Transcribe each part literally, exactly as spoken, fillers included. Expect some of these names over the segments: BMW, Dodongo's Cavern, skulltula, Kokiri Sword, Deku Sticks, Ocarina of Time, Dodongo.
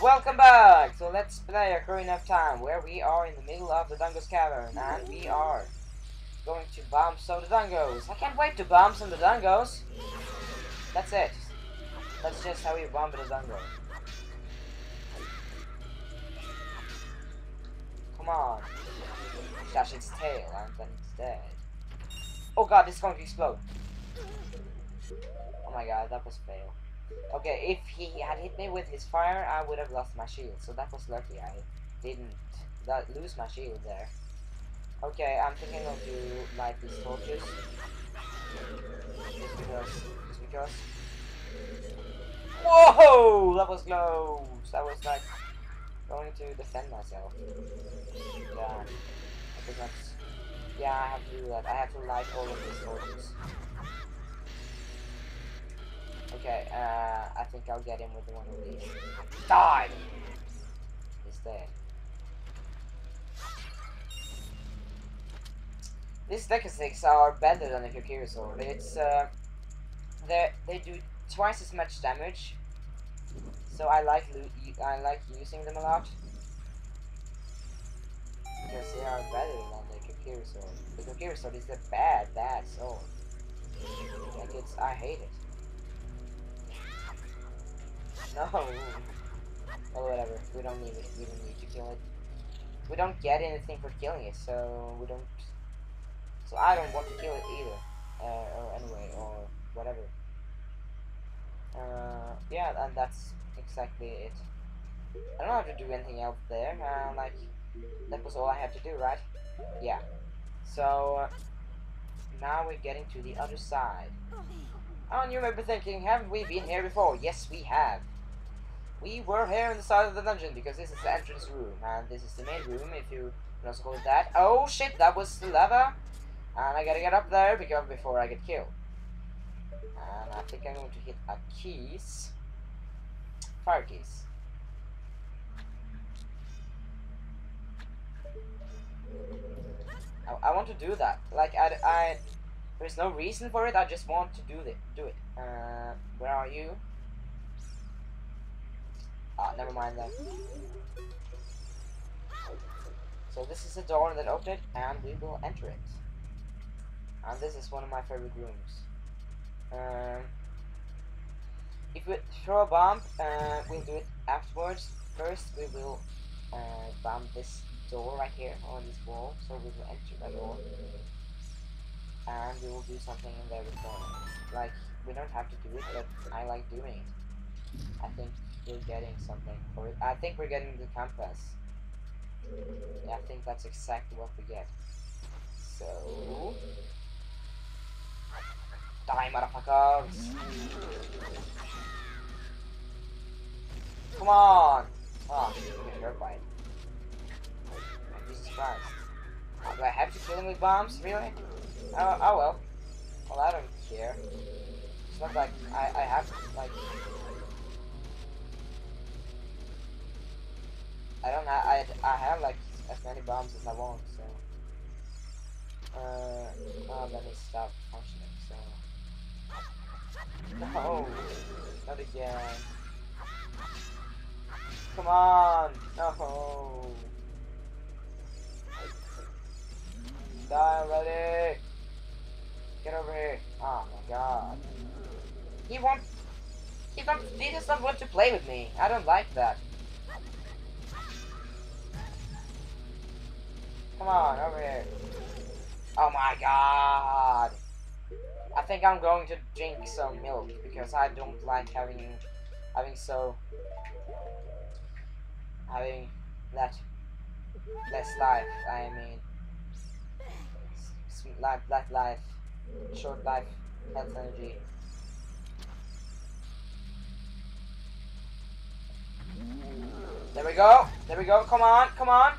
Welcome back! So let's play A Ocarina of Time, where we are in the middle of Dodongo's Cavern, and we are going to bomb some Dodongos. I can't wait to bomb some Dodongos. That's it. That's just how you bomb a Dodongo. Come on. Dash its tail, and then it's dead. Oh god, this is going to explode. Oh my god, that was fail. Okay, if he had hit me with his fire, I would have lost my shield. So that was lucky I didn't lose my shield there. Okay, I'm thinking I'll do light these torches. Just because. Just because. Whoa! That was close! I was like going to defend myself. Yeah. I could not. Yeah, I have to do that. I have to light all of these torches. Okay, uh, I think I'll get him with one of these. Die! He's dead. These Deku Sticks are better than the Kokiri Sword. It's, uh, they they do twice as much damage, so I like I like using them a lot because they are better than the Kokiri Sword. The Kokiri Sword is a bad, bad sword. Like it's, I hate it. No. Well, whatever. We don't need it. We don't need to kill it. We don't get anything for killing it, so we don't. So I don't want to kill it either, uh, or anyway, or whatever. Uh, yeah, and that's exactly it. I don't have to do anything else there. Uh, like that was all I had to do, right? Yeah. So uh, now we're getting to the other side. Oh, and you may be thinking, haven't we been here before? Yes, we have. We were here on the side of the dungeon, because this is the entrance room, and this is the main room, if you can also call it that. Oh shit, that was the lava, and I gotta get up there, because before I get killed. And I think I'm going to hit a keys. Fire keys. I, I want to do that, like, I... I There's no reason for it, I just want to do it. Do it. Uh, where are you? Ah, never mind that. So this is a door that opened, and we will enter it. And this is one of my favorite rooms. Um, if we throw a bomb, uh, we'll do it afterwards. First, we will uh, bomb this door right here on this wall, so we will enter that door. And we will do something in there with them. Like, we don't have to do it, but I like doing it. I think we're getting something for it. I think we're getting the compass. Yeah, I think that's exactly what we get. So... Die, motherfuckers! Come on! Oh, I'm getting hurt by it. Jesus Christ. Oh, do I have to kill him with bombs? Really? Oh, oh well. Well, I don't care. It's not like I, I have to, like... I don't have... I, I have, like, as many bombs as I want, so... Uh... Oh, let me stop functioning, so... No! Not again. Come on! No! Die already! Get over here! Oh my god! He won't. He don't. He just doesn't want to play with me. I don't like that. Come on, over here! Oh my god! I think I'm going to drink some milk because I don't like having, having so, having that less life. I mean, life, life, life. Short life, health, energy. There we go. There we go. Come on, come on.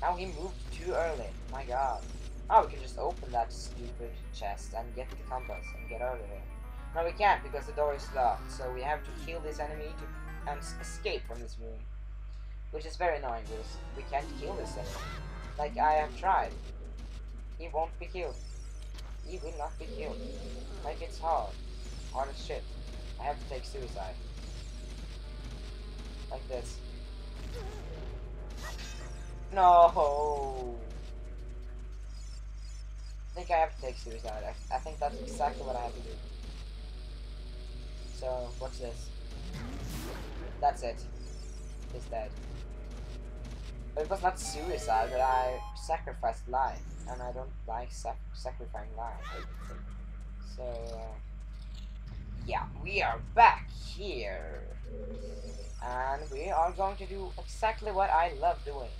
Now he moved too early. My god. Oh, we can just open that stupid chest and get the compass and get out of it. No, we can't because the door is locked. So we have to kill this enemy to and escape from this room, which is very annoying because we can't kill this enemy. Like I have tried. He won't be killed. He will not be killed. Like it's hard. Hard as shit. I have to take suicide. Like this. No. I think I have to take suicide. I, I think that's exactly what I have to do. So, what's this? That's it. It's dead. It was not suicide, but I sacrificed life, and I don't like sac sacrificing life. So, uh, yeah, we are back here, and we are going to do exactly what I love doing.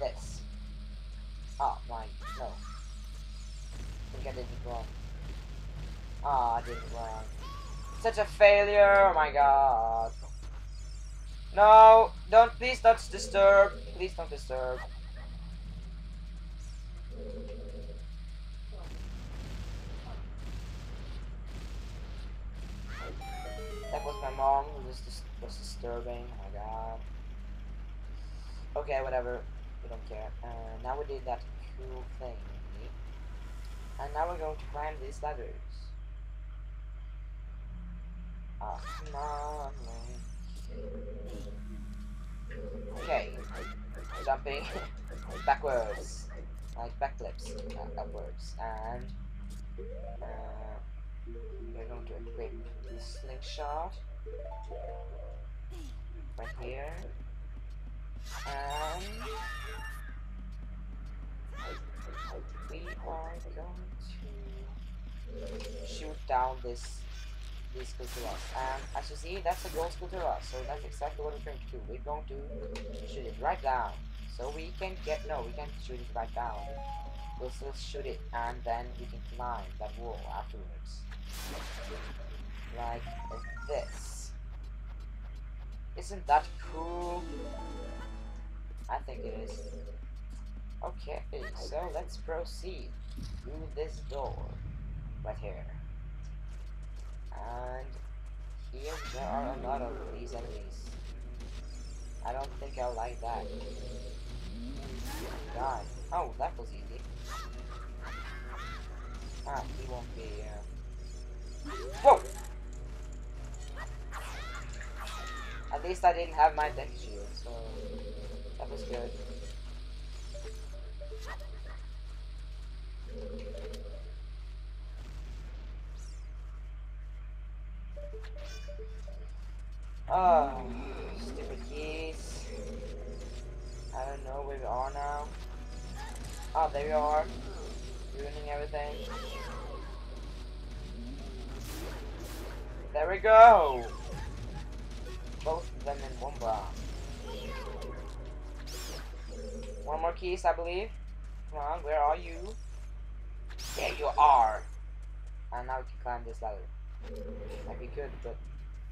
This. Oh my, no. I think I did it wrong. Ah, oh, I did it wrong. Such a failure, oh my god. No, don't, please don't disturb. Please don't disturb. That was my mom who was, dis was disturbing. Oh my god. Okay, whatever. We don't care. Uh, now we did that cool thing. And now we're going to climb these ladders. Ah, oh, come on, man. Okay, jumping backwards, like backflips, uh, upwards, and uh, we're going to equip the slingshot right here, and we are going to shoot down this. These skulltulas, and as you see, that's a gold skulltula, so that's exactly what we're going to do. We're going to shoot it right down, so we can get no, we can shoot it right down. We'll still shoot it, and then we can climb that wall afterwards, like this. Isn't that cool? I think it is. Okay, so let's proceed through this door right here. And here there are a lot of these enemies. I don't think I like that. God. Oh, that was easy. Ah, he won't be. Uh... Whoa! At least I didn't have my deck shield, so that was good. Oh, stupid keys. I don't know where we are now. Oh, there we are. Ruining everything. There we go! Both of them in one block. One more keys, I believe. Come on, where are you? There you are! And now we can climb this ladder. That'd be good, but...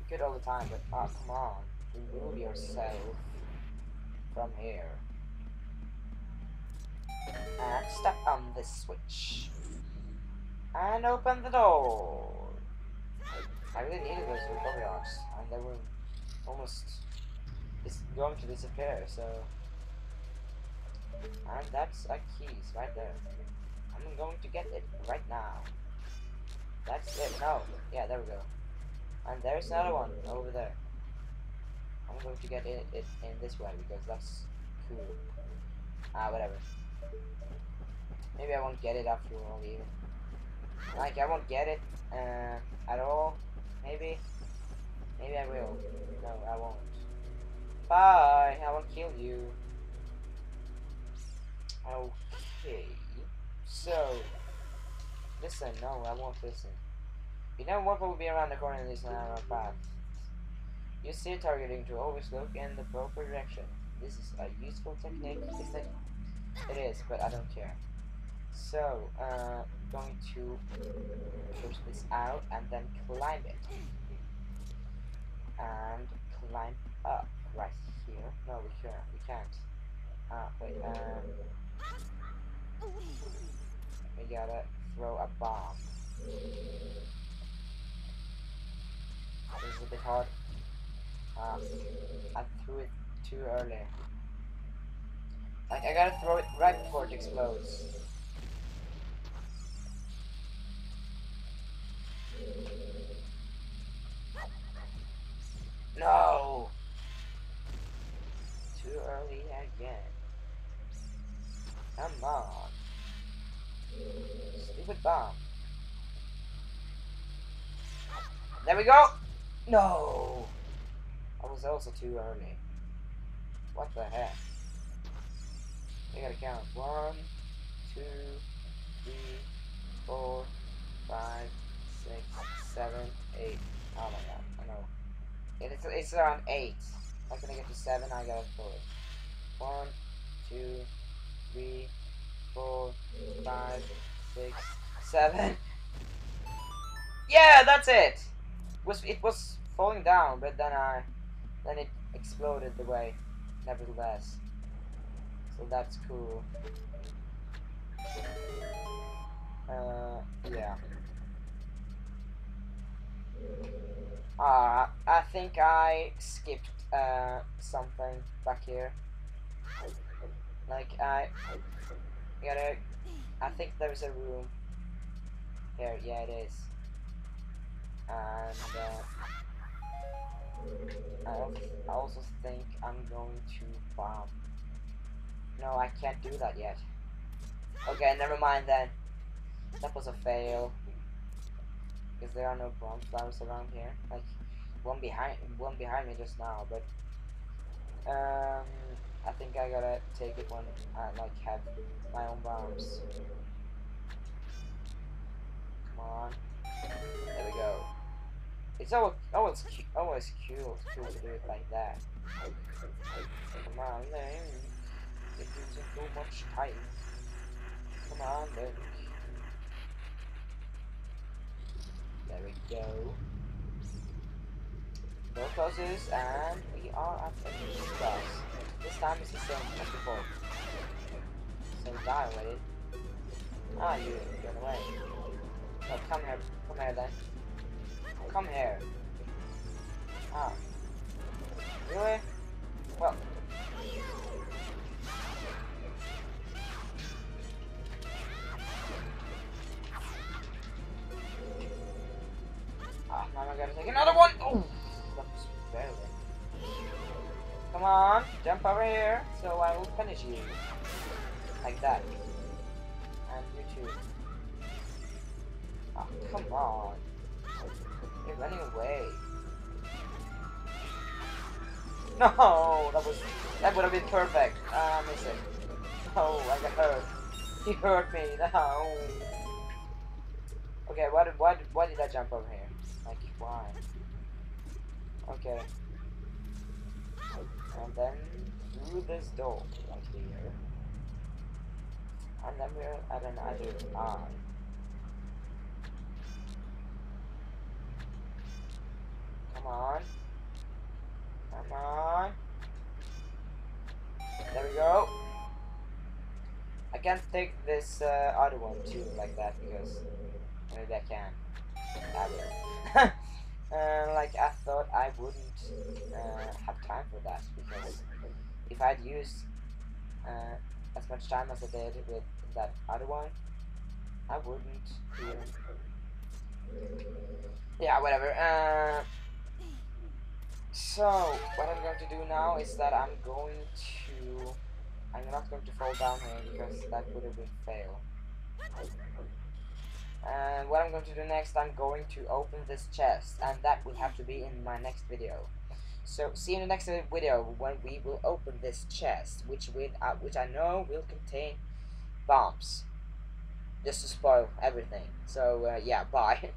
good all the time, but ah, oh, come on, remove yourself from here and step on this switch and open the door. I really needed those recovery arcs, and they were almost it's going to disappear. So, and that's a keys right there. I'm going to get it right now. That's it. No, yeah, there we go. And there's another one over there. I'm going to get it, it in this way because that's cool. Ah, whatever. Maybe I won't get it after all, even. Like, I won't get it uh, at all. Maybe. Maybe I will. No, I won't. Bye! I won't kill you. Okay. So. Listen, no, I won't listen. You know what will be around the corner in this narrow path. You see targeting to always look in the proper direction. This is a useful technique. It is, but I don't care. So, uh, I'm going to push this out and then climb it. And climb up right here. No, we can't. We can't. Ah, wait. Um, we gotta throw a bomb. This is a bit hard. Um, I threw it too early. Like, I gotta throw it right before it explodes. No! again. Come on. Stupid bomb. There we go! No! I was also too early. What the heck? I gotta count. One, two, three, four, five, six, seven, eight. Oh my god, I know. It, it's, it's around eight. I'm gonna get to seven, I gotta pull it. One, two, three, four, five, six, seven. Yeah, that's it! Was it was falling down, but then I then it exploded the way, nevertheless. So that's cool. Uh yeah. Ah, uh, I think I skipped uh something back here. Like I gotta I think there's a room. Here, yeah it is. And uh, I also think I'm going to bomb. No, I can't do that yet. Okay, never mind then. That was a fail. Because there are no bomb flowers around here. Like one behind, one behind me just now. But um, I think I gotta take it when I like have my own bombs. Come on. There we go. It's always, always, always cool, cool to do it like that. Come on, then. It using too much time. Come on, then. There we go. No closes, and we are at eight stars. This time it's the same as before. So die with it. Ah, you ran away. Oh, come here. Come here, then. Come here. Ah. Really? Well. Ah, now I gotta take another one! Oh! That was very good. Come on, jump over here, so I will finish you. Like that. And you too. Oh, come on. You're running away. No, that was that would have been perfect. Ah, I missed it. Oh, I got hurt. He hurt me. No. Okay, why did why did why did I jump over here? Like why? Okay. And then through this door right here. And then we're at an other eye. Come on. Come on. There we go. I can't take this uh, other one too like that because maybe I can. I will. uh, like I thought I wouldn't uh, have time for that because if I'd used uh, as much time as I did with that other one, I wouldn't even. Yeah, whatever. Uh, So, what I'm going to do now is that I'm going to... I'm not going to fall down here because that would have been fail. And what I'm going to do next, I'm going to open this chest. And that will have to be in my next video. So, see you in the next video when we will open this chest. Which, will, uh, which I know will contain bombs. Just to spoil everything. So, uh, yeah, bye.